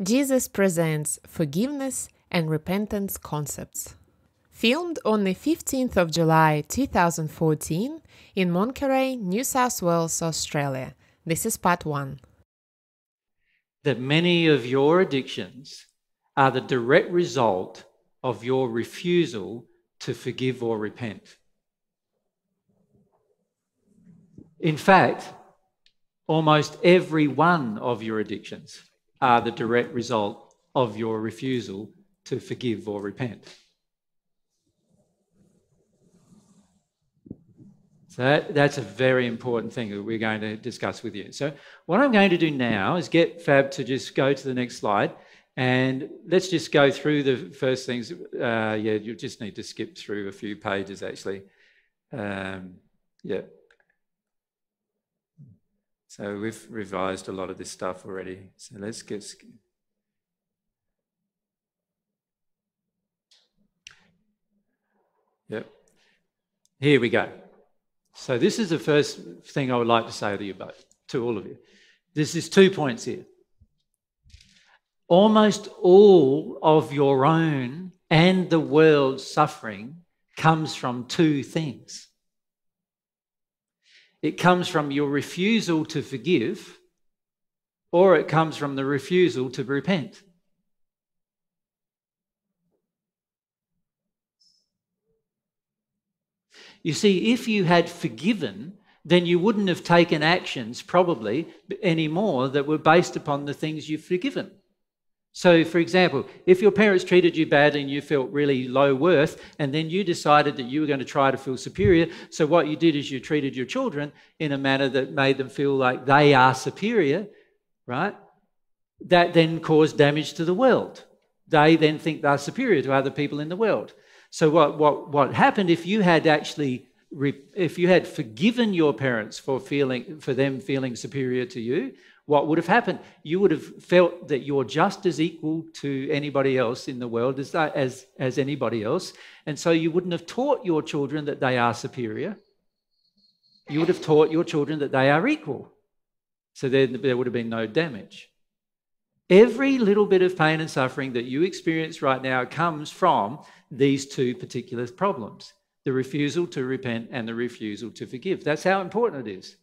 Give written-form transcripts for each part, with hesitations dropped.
Jesus presents forgiveness and repentance concepts. Filmed on the 15th of July 2014 in Monkerai, New South Wales, Australia. This is part one. That many of your addictions are the direct result of your refusal to forgive or repent. In fact, almost every one of your addictions are the direct result of your refusal to forgive or repent. So that's a very important thing that we're going to discuss with you. So what I'm going to do now is get Fab to just go to the next slide, and let's just go through the first things. Yeah, you just need to skip through a few pages, actually. Yeah. So we've revised a lot of this stuff already. So let's get... Yep. Here we go. So this is the first thing I would like to say to you both, to all of you. This is 2 points here. Almost all of your own and the world's suffering comes from two things. It comes from your refusal to forgive, or it comes from the refusal to repent. You see, if you had forgiven, then you wouldn't have taken actions probably anymore that were based upon the things you've forgiven. So, for example, if your parents treated you badly and you felt really low worth, and then you decided that you were going to try to feel superior, so what you did is you treated your children in a manner that made them feel like they are superior, right? That then caused damage to the world. They then think they're superior to other people in the world. So what happened if you had actually, if you had forgiven your parents for them feeling superior to you, what would have happened? You would have felt that you're just as equal to anybody else in the world as anybody else. And so you wouldn't have taught your children that they are superior. You would have taught your children that they are equal. So then there would have been no damage. Every little bit of pain and suffering that you experience right now comes from these two particular problems, the refusal to repent and the refusal to forgive. That's how important it is.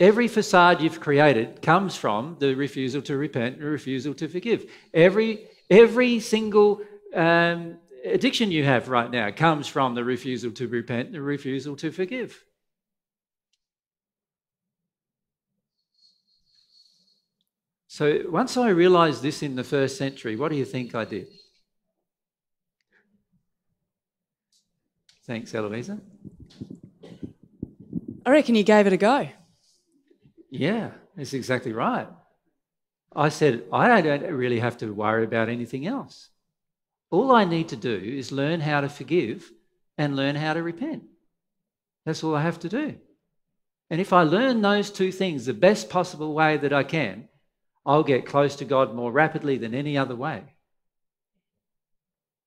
Every facade you've created comes from the refusal to repent and the refusal to forgive. Every single addiction you have right now comes from the refusal to repent and the refusal to forgive. So once I realised this in the first century, what do you think I did? Thanks, Eloisa. I reckon you gave it a go. Yeah, that's exactly right. I said, I don't really have to worry about anything else. All I need to do is learn how to forgive and learn how to repent. That's all I have to do. And if I learn those two things the best possible way that I can, I'll get close to God more rapidly than any other way.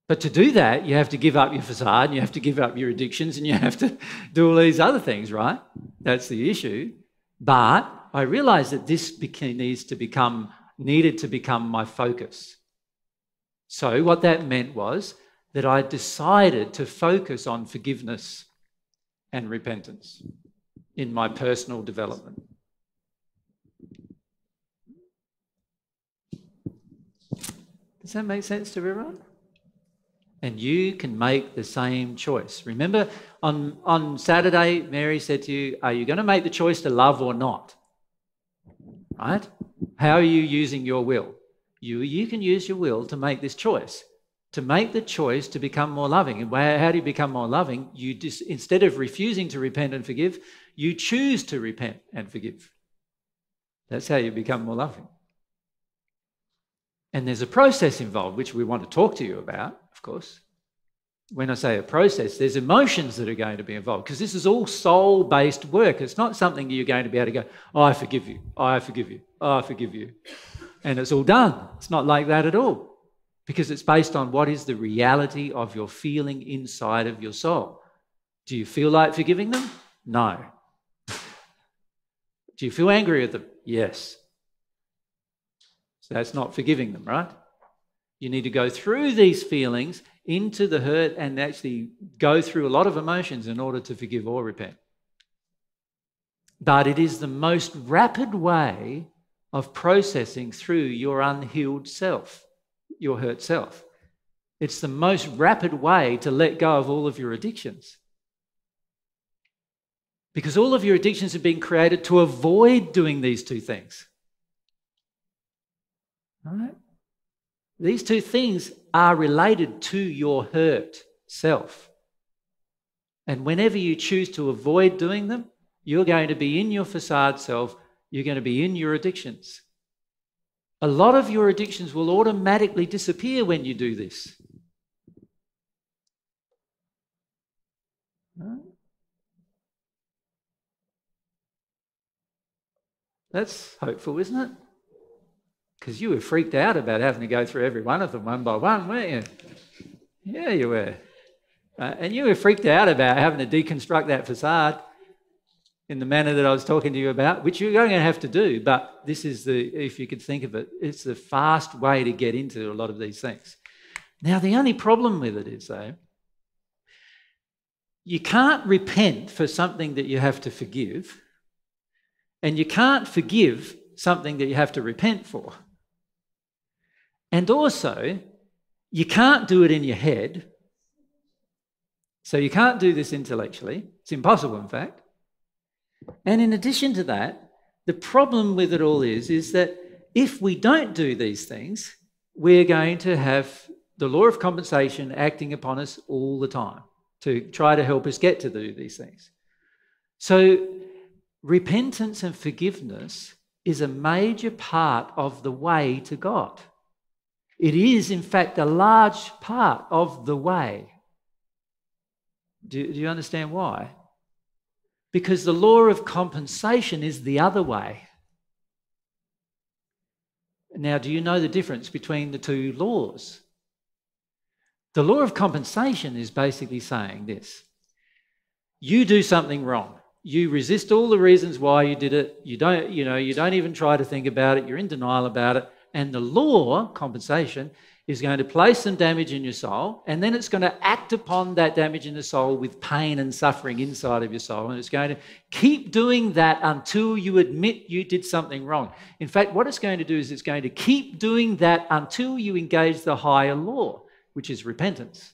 But to do that, you have to give up your facade, and you have to give up your addictions, and you have to do all these other things, right? That's the issue. But I realised that this needed to become my focus. So what that meant was that I decided to focus on forgiveness and repentance in my personal development. Does that make sense to everyone? And you can make the same choice. Remember, on Saturday, Mary said to you, are you going to make the choice to love or not? Right? How are you using your will? You can use your will to make this choice, to make the choice to become more loving. And how do you become more loving? You just, instead of refusing to repent and forgive, you choose to repent and forgive. That's how you become more loving. And there's a process involved, which we want to talk to you about, of course. When I say a process, there's emotions that are going to be involved, because this is all soul-based work. It's not something you're going to be able to go, oh, I forgive you, oh, I forgive you, oh, I forgive you, and it's all done. It's not like that at all, because it's based on what is the reality of your feeling inside of your soul. Do you feel like forgiving them? No. Do you feel angry at them? Yes. So that's not forgiving them, right? You need to go through these feelings into the hurt and actually go through a lot of emotions in order to forgive or repent. But it is the most rapid way of processing through your unhealed self, your hurt self. It's the most rapid way to let go of all of your addictions. Because all of your addictions have been created to avoid doing these two things. All right? These two things are related to your hurt self. And whenever you choose to avoid doing them, you're going to be in your facade self, you're going to be in your addictions. A lot of your addictions will automatically disappear when you do this. That's hopeful, isn't it? Because you were freaked out about having to go through every one of them one by one, weren't you? Yeah, you were. And you were freaked out about having to deconstruct that facade in the manner that I was talking to you about, which you're going to have to do, but this is the, if you could think of it, it's the fast way to get into a lot of these things. Now, the only problem with it is, though, you can't repent for something that you have to forgive, and you can't forgive something that you have to repent for. And also, you can't do it in your head. So you can't do this intellectually. It's impossible, in fact. And in addition to that, the problem with it all is that if we don't do these things, we're going to have the law of compensation acting upon us all the time to try to help us get to do these things. So repentance and forgiveness is a major part of the way to God. It is, in fact, a large part of the way. Do you understand why? Because the law of compensation is the other way. Now, do you know the difference between the two laws? The law of compensation is basically saying this. You do something wrong. You resist all the reasons why you did it. You don't even try to think about it. You're in denial about it. And the law, compensation, is going to place some damage in your soul, and then it's going to act upon that damage in the soul with pain and suffering inside of your soul, and it's going to keep doing that until you admit you did something wrong. In fact, what it's going to do is it's going to keep doing that until you engage the higher law, which is repentance.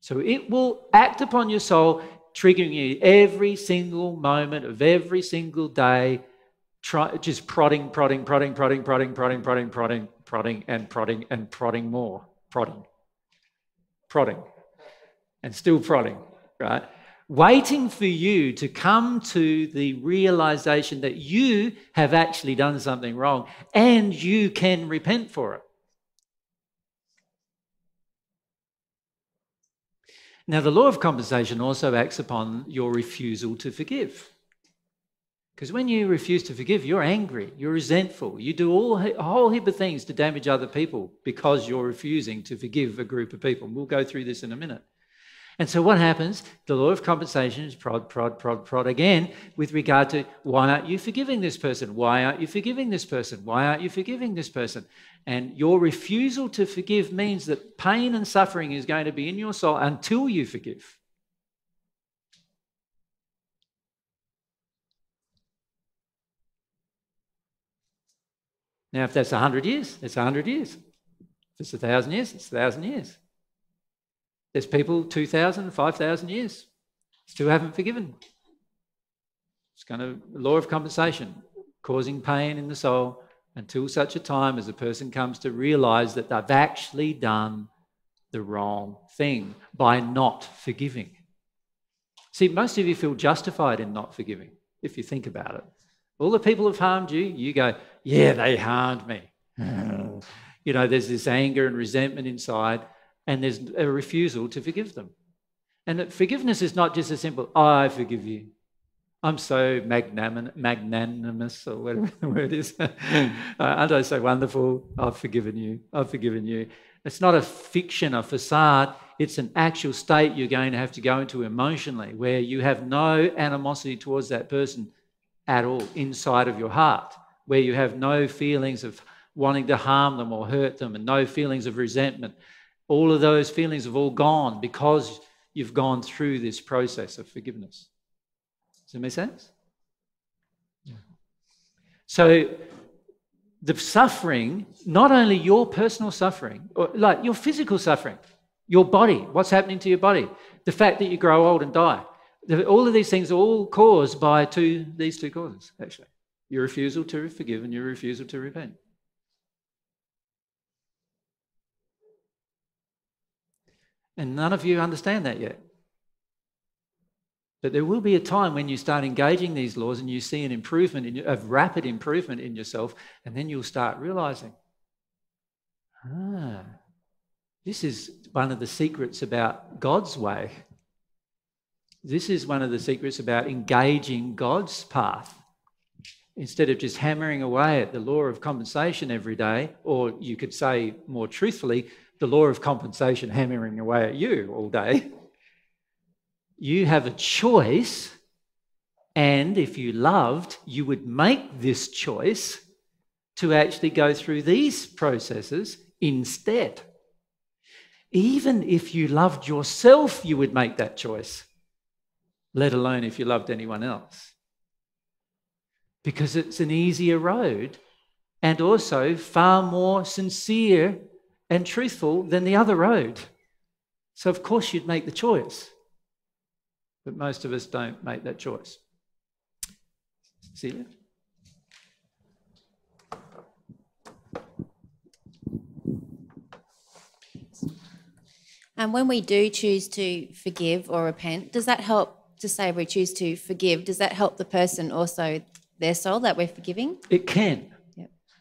So it will act upon your soul, triggering you every single moment of every single day, just prodding and still prodding, right? Waiting for you to come to the realization that you have actually done something wrong and you can repent for it. Now, the law of compensation also acts upon your refusal to forgive. Because when you refuse to forgive, you're angry, you're resentful, you do a whole heap of things to damage other people because you're refusing to forgive a group of people. We'll go through this in a minute. And so what happens? The law of compensation is prod again with regard to why aren't you forgiving this person? Why aren't you forgiving this person? Why aren't you forgiving this person? And your refusal to forgive means that pain and suffering is going to be in your soul until you forgive. Now, if that's 100 years, that's 100 years. If it's 1,000 years, it's 1,000 years. There's people 2,000, 5,000 years still haven't forgiven. It's kind of law of compensation, causing pain in the soul until such a time as a person comes to realise that they've actually done the wrong thing by not forgiving. See, most of you feel justified in not forgiving, if you think about it. All the people who've harmed you, you go, yeah, they harmed me. You know, there's this anger and resentment inside, and there's a refusal to forgive them. And that forgiveness is not just a simple, oh, I forgive you. I'm so magnanimous, or whatever the word is. Aren't I so wonderful? I've forgiven you. I've forgiven you. It's not a fiction, a facade. It's an actual state you're going to have to go into emotionally, where you have no animosity towards that person at all inside of your heart, where you have no feelings of wanting to harm them or hurt them, and no feelings of resentment. All of those feelings have all gone because you've gone through this process of forgiveness. Does that make sense? Yeah. So the suffering, not only your personal suffering, or like your physical suffering, your body, what's happening to your body, the fact that you grow old and die, all of these things are all caused by these two causes, actually. Your refusal to forgive and your refusal to repent. And none of you understand that yet. But there will be a time when you start engaging these laws and you see an improvement, a rapid improvement in yourself, and then you'll start realizing, this is one of the secrets about God's way. This is one of the secrets about engaging God's path. Instead of just hammering away at the law of compensation every day, or you could say more truthfully, the law of compensation hammering away at you all day, you have a choice, and if you loved, you would make this choice to actually go through these processes instead. Even if you loved yourself, you would make that choice, let alone if you loved anyone else. Because it's an easier road and also far more sincere and truthful than the other road. So of course you'd make the choice. But most of us don't make that choice. Celia? And when we do choose to forgive or repent, does that help to say we choose to forgive? Does that help the person also, their soul, that we're forgiving? It can.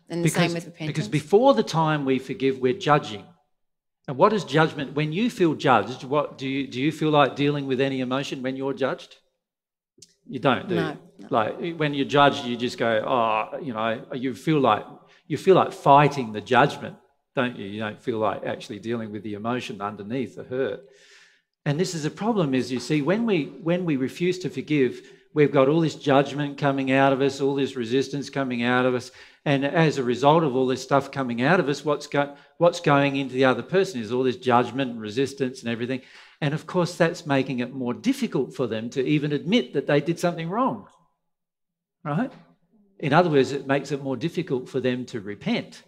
And the same with repentance. Because before the time we forgive, we're judging. And what is judgment? When you feel judged, what do you feel like dealing with any emotion when you're judged? You don't, do you? No. Like when you're judged, you just go, oh, you know, you feel like fighting the judgment, don't you? You don't feel like actually dealing with the emotion underneath, the hurt. And this is a problem, is you see, when we refuse to forgive, we've got all this judgment coming out of us, all this resistance coming out of us, and as a result of all this stuff coming out of us, what's going into the other person is all this judgment and resistance and everything. And of course, that's making it more difficult for them to even admit that they did something wrong, right? In other words, it makes it more difficult for them to repent.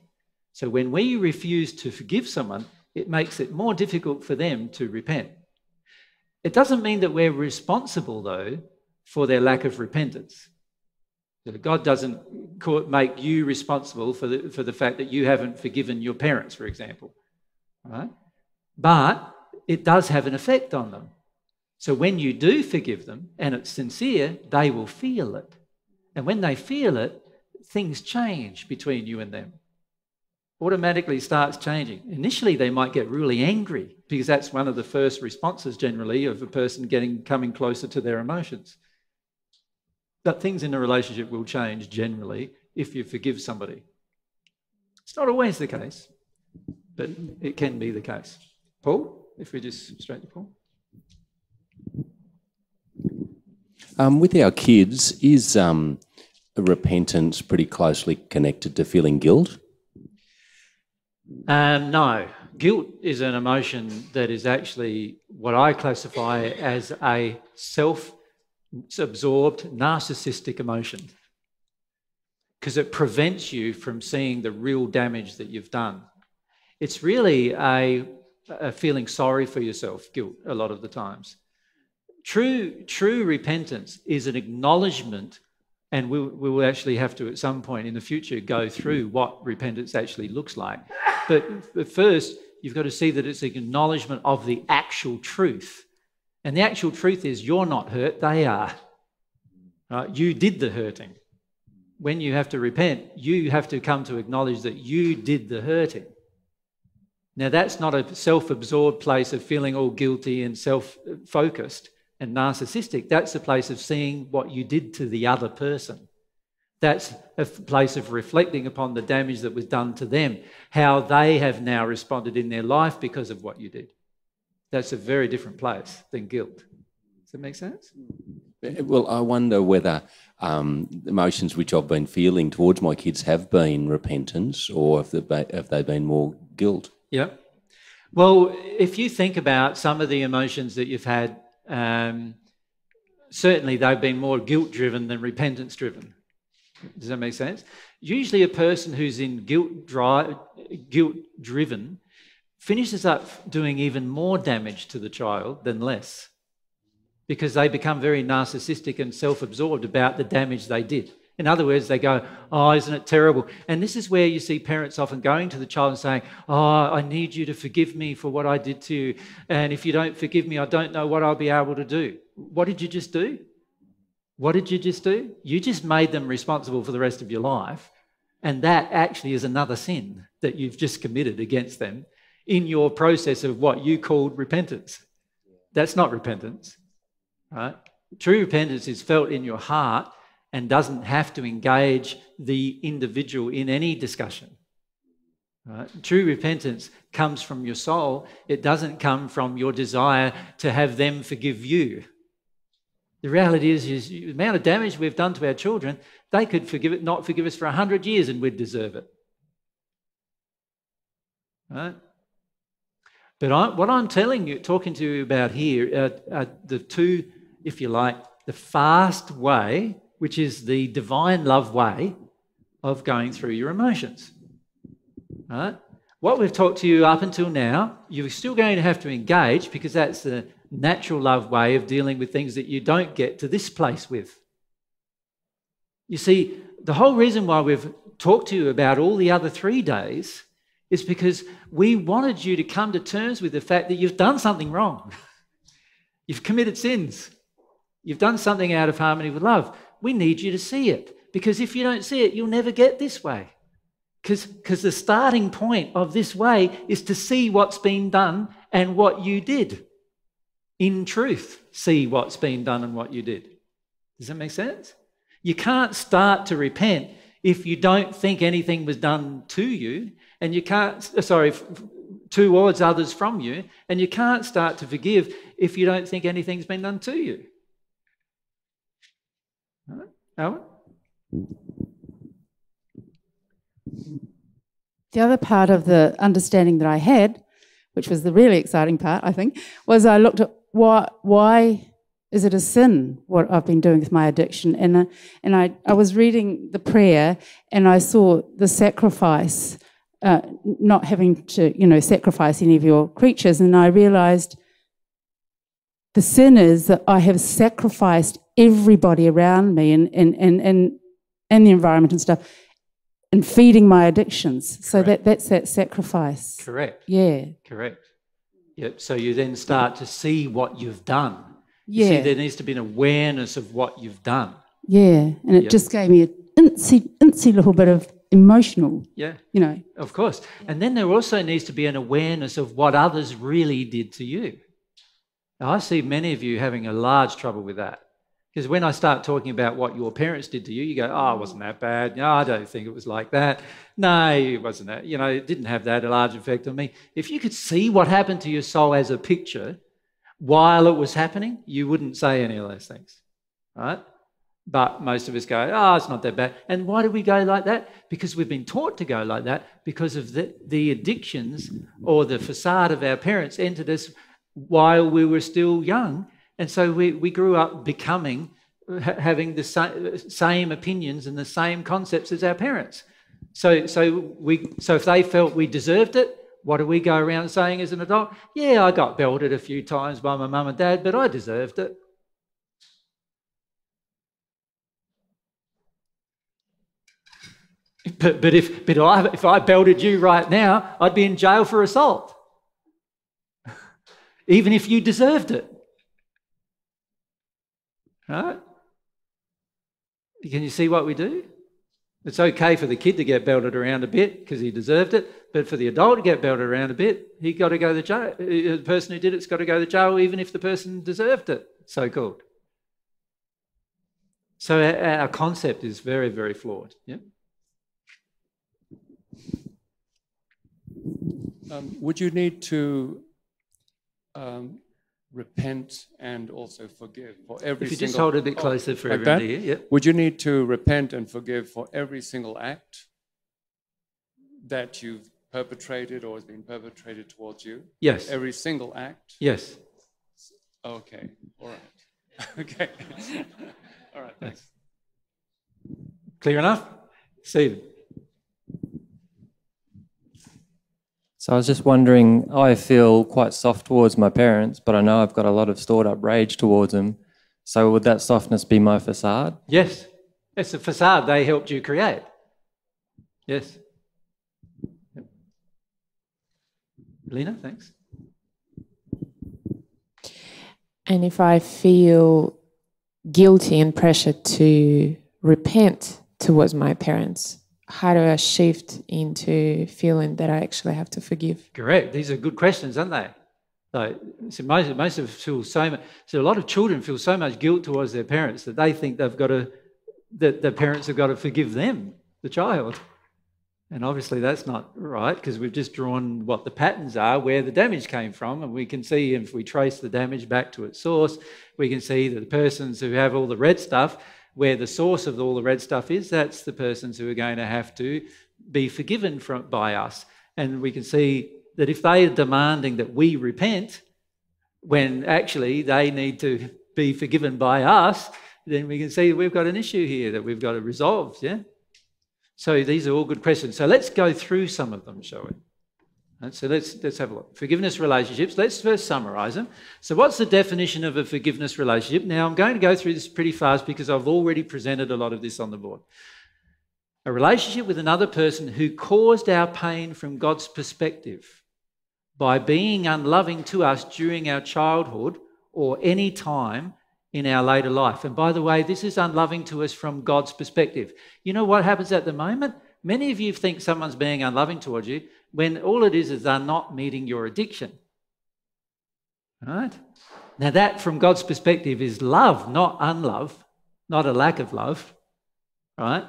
So when we refuse to forgive someone, it makes it more difficult for them to repent. It doesn't mean that we're responsible, though, for their lack of repentance. God doesn't make you responsible for the fact that you haven't forgiven your parents, for example, right? But it does have an effect on them. So when you do forgive them and it's sincere, they will feel it. And when they feel it, things change between you and them. Automatically starts changing. Initially, they might get really angry because that's one of the first responses generally of a person coming closer to their emotions. But things in a relationship will change generally if you forgive somebody. It's not always the case, but it can be the case. Paul, if we just straight to Paul. With our kids, is repentance pretty closely connected to feeling guilt? No. Guilt is an emotion that is actually what I classify as a self-absorbed narcissistic emotion, because it prevents you from seeing the real damage that you've done. It's really a feeling sorry for yourself, guilt, a lot of the times. True repentance is an acknowledgement, and we will actually have to at some point in the future go through what repentance actually looks like. But first, you've got to see that it's an acknowledgement of the actual truth. And the actual truth is you're not hurt, they are. Right? You did the hurting. When you have to repent, you have to come to acknowledge that you did the hurting. Now, that's not a self-absorbed place of feeling all guilty and self-focused and narcissistic. That's a place of seeing what you did to the other person. That's a place of reflecting upon the damage that was done to them, how they have now responded in their life because of what you did. That's a very different place than guilt. Does that make sense? Well, I wonder whether emotions which I've been feeling towards my kids have been repentance, or have they been more guilt? Yeah. Well, if you think about some of the emotions that you've had, certainly they've been more guilt-driven than repentance-driven. Does that make sense? Usually a person who's in guilt-driven finishes up doing even more damage to the child than less, because they become very narcissistic and self-absorbed about the damage they did. In other words, they go, oh, isn't it terrible? And this is where you see parents often going to the child and saying, oh, I need you to forgive me for what I did to you, and if you don't forgive me, I don't know what I'll be able to do. What did you just do? What did you just do? You just made them responsible for the rest of your life, and that actually is another sin that you've just committed against them in your process of what you called repentance. That's not repentance, right? True repentance is felt in your heart and doesn't have to engage the individual in any discussion, right? True repentance comes from your soul. It doesn't come from your desire to have them forgive you. The reality is the amount of damage we've done to our children, they could not forgive us for 100 years and we'd deserve it, right? But what I'm telling you, talking to you about here, are the two, if you like, the fast way, which is the divine love way of going through your emotions, right? What we've talked to you up until now, you're still going to have to engage, because that's the natural love way of dealing with things that you don't get to this place with. You see, the whole reason why we've talked to you about all the other 3 days is because we wanted you to come to terms with the fact that you've done something wrong. You've committed sins. You've done something out of harmony with love. We need you to see it, because if you don't see it, you'll never get this way, because the starting point of this way is to see what's been done and what you did. In truth, see what's been done and what you did. Does that make sense? You can't start to repent if you don't think anything was done to you, and you can't, sorry, towards others from you, and you can't start to forgive if you don't think anything's been done to you. Right. Alan? The other part of the understanding that I had, which was the really exciting part, I think, was I looked at why is it a sin what I've been doing with my addiction? And I was reading the prayer, and I saw the sacrifice, not having to, sacrifice any of your creatures. And I realised the sin is that I have sacrificed everybody around me and the environment and stuff, and feeding my addictions. Correct. So that's that sacrifice. Correct. Yeah. Correct. Yep. So you then start to see what you've done. Yeah. You see, there needs to be an awareness of what you've done. Yeah. And it just gave me an incy little bit of emotional. Yeah. Of course. And then there also needs to be an awareness of what others really did to you. Now, I see many of you having a large trouble with that, because when I start talking about what your parents did to you, you go, oh, it wasn't that bad. No, I don't think it was like that. No, it wasn't that. It didn't have that a large effect on me. If you could see what happened to your soul as a picture while it was happening, you wouldn't say any of those things, right? But most of us go, oh, it's not that bad. And why do we go like that? Because we've been taught to go like that because of the addictions or the facade of our parents entered us while we were still young. And so we grew up becoming, having the same opinions and the same concepts as our parents. So if they felt we deserved it, what do we go around saying as an adult? Yeah, I got belted a few times by my mum and dad, but I deserved it. But if I belted you right now, I'd be in jail for assault, even if you deserved it. Right? Can you see what we do? It's okay for the kid to get belted around a bit because he deserved it, but for the adult to get belted around a bit, he got to go to jail. The person who did it's got to go to jail, even if the person deserved it, so-called. So our concept is very, very flawed. Yeah. Would you need to repent and also forgive for every single... If you just hold it a bit closer for everyone to hear. Yep. Would you need to repent and forgive for every single act that you've perpetrated or has been perpetrated towards you? Yes. Every single act? Yes. Okay. All right. Okay. All right. Thanks. Clear enough? Stephen. So I was just wondering, I feel quite soft towards my parents, but I know I've got a lot of stored up rage towards them. So would that softness be my facade? Yes. It's a facade they helped you create. Yes. Yep. Lena, thanks. And if I feel guilty and pressure to repent towards my parents, how do I shift into feeling that I actually have to forgive? Correct. These are good questions, aren't they? Like, so most of us feel so much. So a lot of children feel so much guilt towards their parents that they think they've got to, that their parents have got to forgive them, the child. And obviously that's not right, because we've just drawn what the patterns are, where the damage came from, and we can see if we trace the damage back to its source, we can see that the persons who have all the red stuff, where the source of all the red stuff is, that's the persons who are going to have to be forgiven by us. And we can see that if they are demanding that we repent, when actually they need to be forgiven by us, then we can see we've got an issue here that we've got to resolve, yeah? So these are all good questions. So let's go through some of them, shall we? And so let's have a look. Forgiveness relationships. Let's first summarise them. So what's the definition of a forgiveness relationship? Now, I'm going to go through this pretty fast because I've already presented a lot of this on the board. A relationship with another person who caused our pain from God's perspective by being unloving to us during our childhood or any time in our later life. And by the way, this is unloving to us from God's perspective. You know what happens at the moment? Many of you think someone's being unloving towards you, when all it is they're not meeting your addiction. All right? Now that, from God's perspective, is love, not unlove, not a lack of love, right?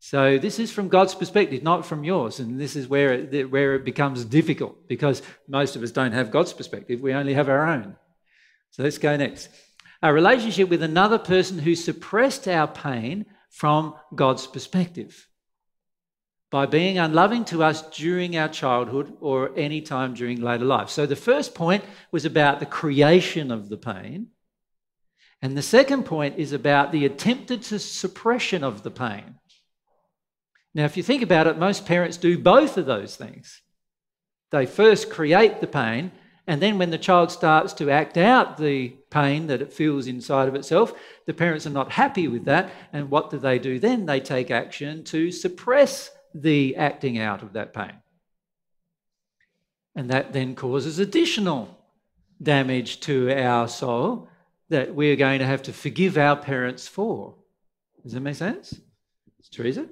So this is from God's perspective, not from yours, and this is where it becomes difficult, because most of us don't have God's perspective, we only have our own. So let's go next. A relationship with another person who suppressed our pain from God's perspective, by being unloving to us during our childhood or any time during later life. So the first point was about the creation of the pain. And the second point is about the attempted suppression of the pain. Now, if you think about it, most parents do both of those things. They first create the pain, and then when the child starts to act out the pain that it feels inside of itself, the parents are not happy with that. And what do? Then they take action to suppress the acting out of that pain. And that then causes additional damage to our soul that we're going to have to forgive our parents for. Does that make sense? It's Teresa.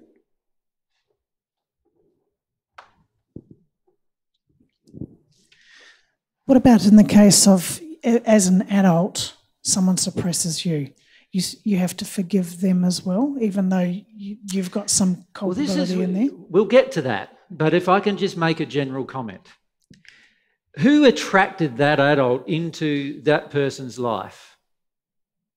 What about in the case of, as an adult, someone suppresses you? You have to forgive them as well, even though you've got some culpability in there? We'll get to that, but if I can just make a general comment. Who attracted that adult into that person's life?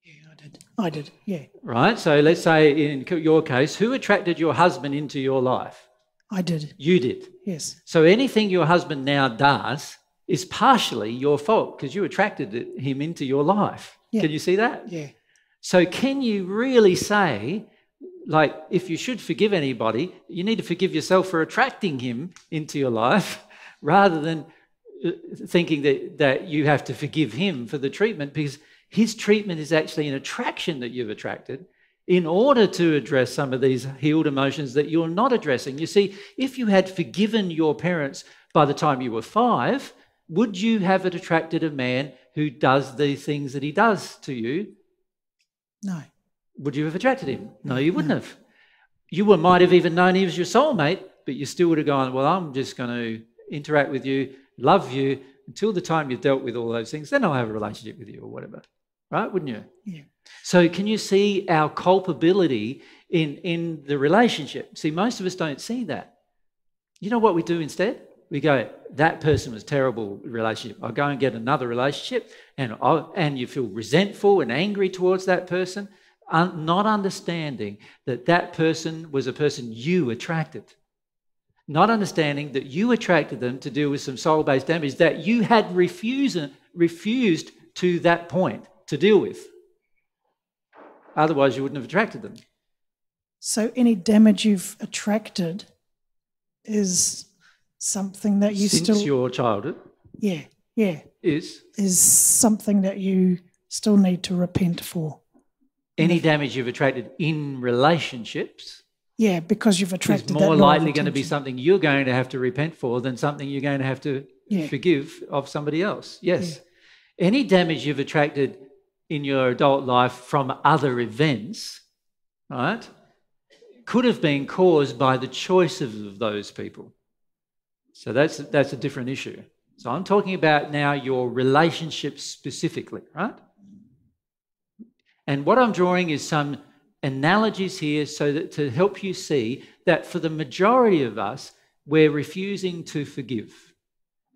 Yeah, I did, yeah. Right, so let's say in your case, who attracted your husband into your life? I did. You did? Yes. So anything your husband now does is partially your fault because you attracted him into your life. Yeah. Can you see that? Yeah. So can you really say, like, if you should forgive anybody, you need to forgive yourself for attracting him into your life rather than thinking that you have to forgive him for the treatment, because his treatment is actually an attraction that you've attracted in order to address some of these healed emotions that you're not addressing. You see, if you had forgiven your parents by the time you were 5, would you have attracted a man who does the things that he does to you? No. Would you have attracted him? No, you wouldn't have. You might have even known he was your soulmate, but you still would have gone, well, I'm just going to interact with you, love you, until the time you've dealt with all those things, then I'll have a relationship with you or whatever, right, wouldn't you? Yeah. So can you see our culpability in the relationship? See, most of us don't see that. You know what we do instead? we go, that person was terrible relationship. I'll go and get another relationship, and you feel resentful and angry towards that person, not understanding that that person was a person you attracted. Not understanding that you attracted them to deal with some soul-based damage that you had refused to that point to deal with. Otherwise, you wouldn't have attracted them. So any damage you've attracted is something that you still... Since your childhood? Yeah, yeah. Is something that you still need to repent for. Any damage you've attracted in relationships... Yeah, because you've attracted that... It's more likely going to be something you're going to have to repent for than something you're going to have to forgive of somebody else. Yes. Yeah. Any damage you've attracted in your adult life from other events, right, could have been caused by the choices of those people. So that's a different issue. So I'm talking about now your relationships specifically, right? And what I'm drawing is some analogies here so that to help you see that for the majority of us, we're refusing to forgive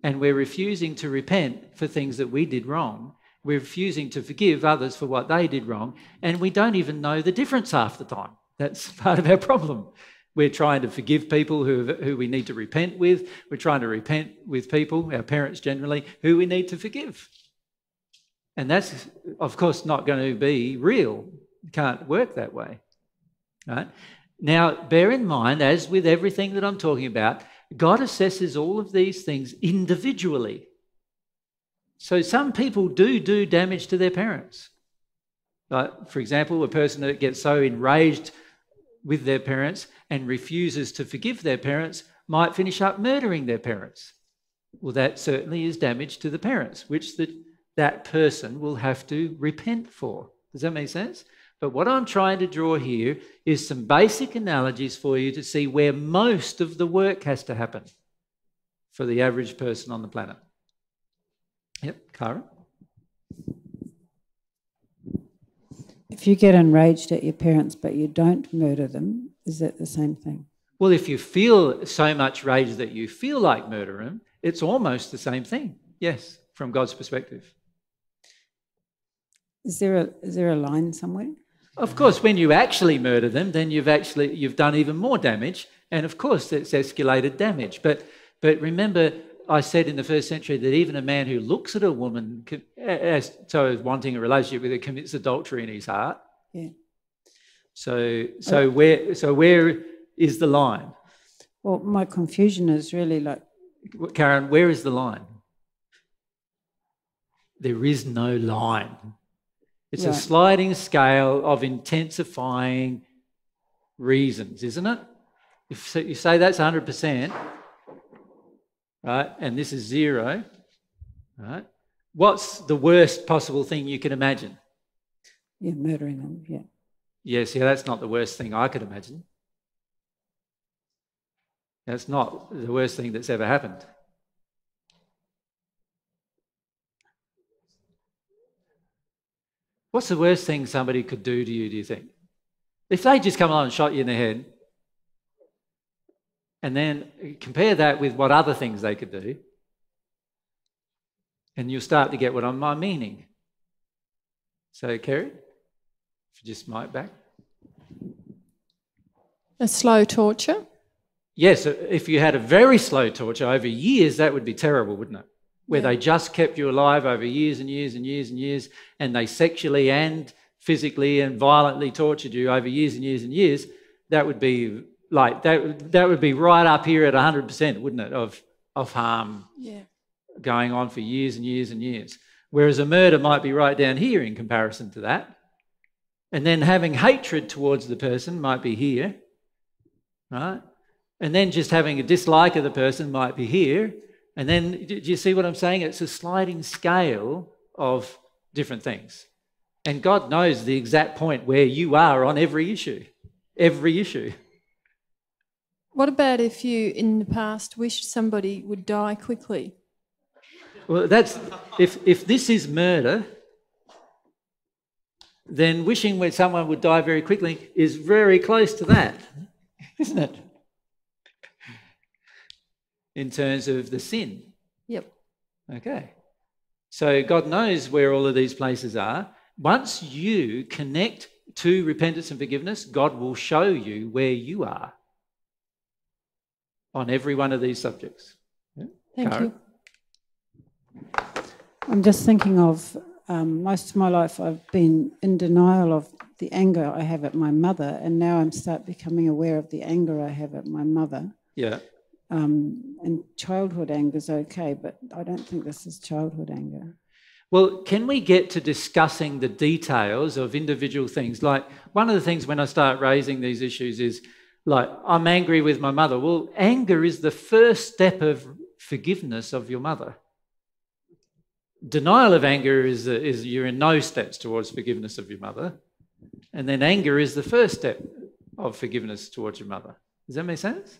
and we're refusing to repent for things that we did wrong. We're refusing to forgive others for what they did wrong, and we don't even know the difference half the time. That's part of our problem. We're trying to forgive people who we need to repent with. We're trying to repent with people, our parents generally, who we need to forgive. And that's, of course, not going to be real. It can't work that way. Right? Now, bear in mind, as with everything that I'm talking about, God assesses all of these things individually. So some people do damage to their parents. Like, for example, a person that gets so enraged with their parents and refuses to forgive their parents might finish up murdering their parents. Well, that certainly is damage to the parents, which that person will have to repent for. Does that make sense? But what I'm trying to draw here is some basic analogies for you to see where most of the work has to happen for the average person on the planet. Yep, Cara? If you get enraged at your parents but you don't murder them, is that the same thing? Well, if you feel so much rage that you feel like murdering them, it's almost the same thing, yes, from God's perspective. Is there a line somewhere? Of course, when you actually murder them, then you've done even more damage, and of course it's escalated damage. But remember, I said in the first century that even a man who looks at a woman as wanting a relationship with her commits adultery in his heart. Yeah. So where is the line? Well, my confusion is really like... Karen, where is the line? There is no line. It's a sliding scale of intensifying reasons, isn't it? If you say that's 100%... Right, and this is 0, right? What's the worst possible thing you can imagine? Yeah, murdering them, yeah. Yes, yeah, that's not the worst thing I could imagine. That's not the worst thing that's ever happened. What's the worst thing somebody could do to you, do you think? If they just come along and shot you in the head... And then compare that with what other things they could do, and you'll start to get what I'm meaning. So, Kerry, if you just mic back. A slow torture? Yes, if you had a very slow torture over years, that would be terrible, wouldn't it? Where they just kept you alive over years and years and years and years, and they sexually and physically and violently tortured you over years and years and years, that would be... Like that would be right up here at 100%, wouldn't it, of harm going on for years and years and years. Whereas a murder might be right down here in comparison to that. And then having hatred towards the person might be here, right? And then just having a dislike of the person might be here. And then, do you see what I'm saying? It's a sliding scale of different things. And God knows the exact point where you are on every issue, every issue. What about if you, in the past, wished somebody would die quickly? Well, that's if this is murder, then wishing that someone would die very quickly is very close to that, isn't it? in terms of the sin. Yep. Okay. So God knows where all of these places are. Once you connect to repentance and forgiveness, God will show you where you are on every one of these subjects. Yeah? Thank Cara. You. I'm just thinking of most of my life I've been in denial of the anger I have at my mother, and now I'm start becoming aware of the anger I have at my mother. Yeah. And childhood anger is okay, but I don't think this is childhood anger. Well, can we get to discussing the details of individual things? Like, one of the things when I start raising these issues is, like, I'm angry with my mother. Well, anger is the first step of forgiveness of your mother. Denial of anger is you're in no steps towards forgiveness of your mother. And then anger is the first step of forgiveness towards your mother. Does that make sense?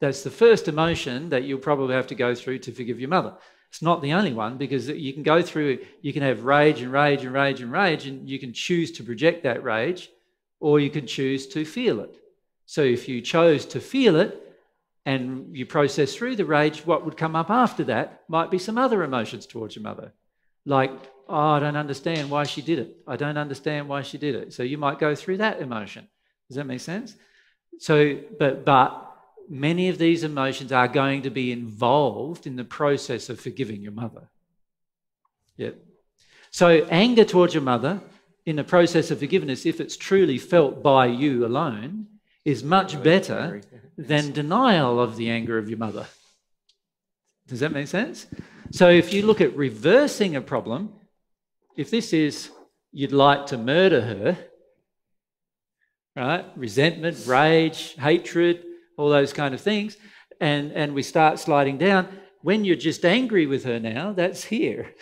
That's the first emotion that you'll probably have to go through to forgive your mother. It's not the only one, because you can go through, you can have rage and rage and rage and rage, and you can choose to project that rage, or you can choose to feel it. So if you chose to feel it and you process through the rage, what would come up after that might be some other emotions towards your mother. Like, oh, I don't understand why she did it. I don't understand why she did it. So you might go through that emotion. Does that make sense? So, but many of these emotions are going to be involved in the process of forgiving your mother. Yep. So anger towards your mother in the process of forgiveness, if it's truly felt by you alone, is much better than denial of the anger of your mother. Does that make sense? So if you look at reversing a problem, if this is you'd like to murder her, right? Resentment, rage, hatred, all those kind of things, and we start sliding down. When you're just angry with her now, that's here.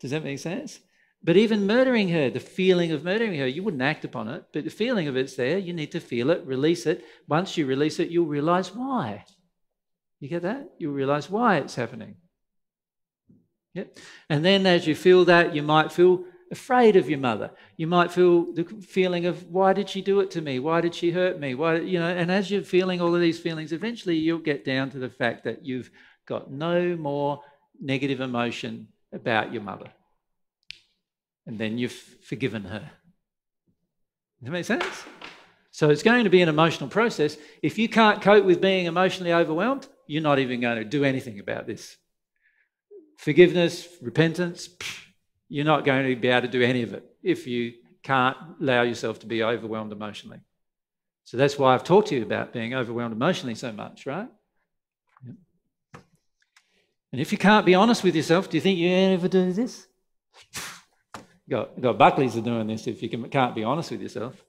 Does that make sense? But even murdering her, the feeling of murdering her, you wouldn't act upon it, but the feeling of it's there, you need to feel it, release it. Once you release it, you'll realise why. You get that? You'll realise why it's happening. Yep. And then as you feel that, you might feel afraid of your mother. You might feel the feeling of, why did she do it to me? Why did she hurt me? Why, you know? And as you're feeling all of these feelings, eventually you'll get down to the fact that you've got no more negative emotion about your mother. And then you've forgiven her. Does that make sense? So it's going to be an emotional process. If you can't cope with being emotionally overwhelmed, you're not even going to do anything about this. Forgiveness, repentance, you're not going to be able to do any of it if you can't allow yourself to be overwhelmed emotionally. So that's why I've talked to you about being overwhelmed emotionally so much, right? Yep. And if you can't be honest with yourself, do you think you ever do this? You've got Buckley's are doing this if you can't be honest with yourself.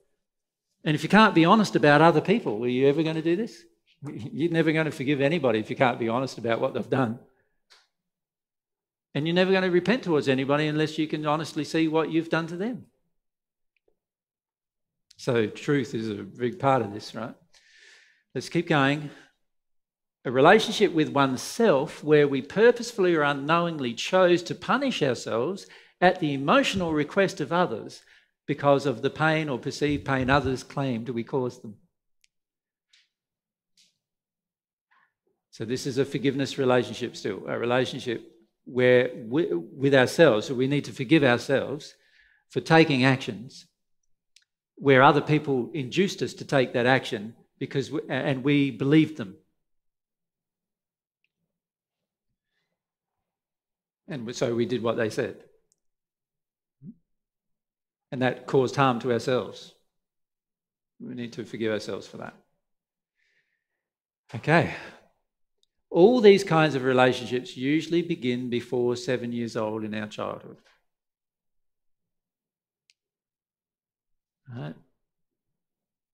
And if you can't be honest about other people, are you ever going to do this? You're never going to forgive anybody if you can't be honest about what they've done. And you're never going to repent towards anybody unless you can honestly see what you've done to them. So truth is a big part of this, right? Let's keep going. A relationship with oneself where we purposefully or unknowingly chose to punish ourselves at the emotional request of others because of the pain or perceived pain others claimed we caused them. So this is a forgiveness relationship still, a relationship where with ourselves, so we need to forgive ourselves for taking actions where other people induced us to take that action because we believed them. And so we did what they said. And that caused harm to ourselves. We need to forgive ourselves for that. Okay. All these kinds of relationships usually begin before 7 years old in our childhood. Right?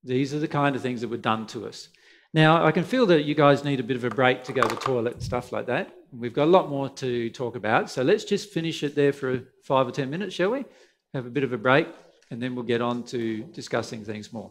These are the kind of things that were done to us. Now, I can feel that you guys need a bit of a break to go to the toilet and stuff like that. We've got a lot more to talk about, so let's just finish it there for 5 or 10 minutes, shall we? Have a bit of a break, and then we'll get on to discussing things more.